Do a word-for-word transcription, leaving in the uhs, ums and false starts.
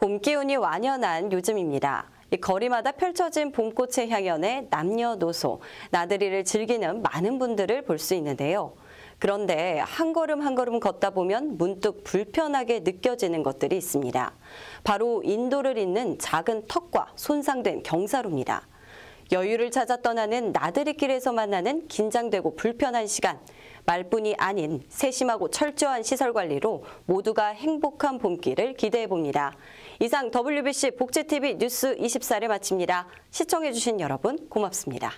봄 기운이 완연한 요즘입니다. 거리마다 펼쳐진 봄꽃의 향연에 남녀노소, 나들이를 즐기는 많은 분들을 볼 수 있는데요. 그런데 한 걸음 한 걸음 걷다 보면 문득 불편하게 느껴지는 것들이 있습니다. 바로 인도를 잇는 작은 턱과 손상된 경사로입니다. 여유를 찾아 떠나는 나들이길에서 만나는 긴장되고 불편한 시간, 말뿐이 아닌 세심하고 철저한 시설관리로 모두가 행복한 봄길을 기대해봅니다. 이상 더블유비씨 복지티비 뉴스 이십사를 마칩니다. 시청해주신 여러분 고맙습니다.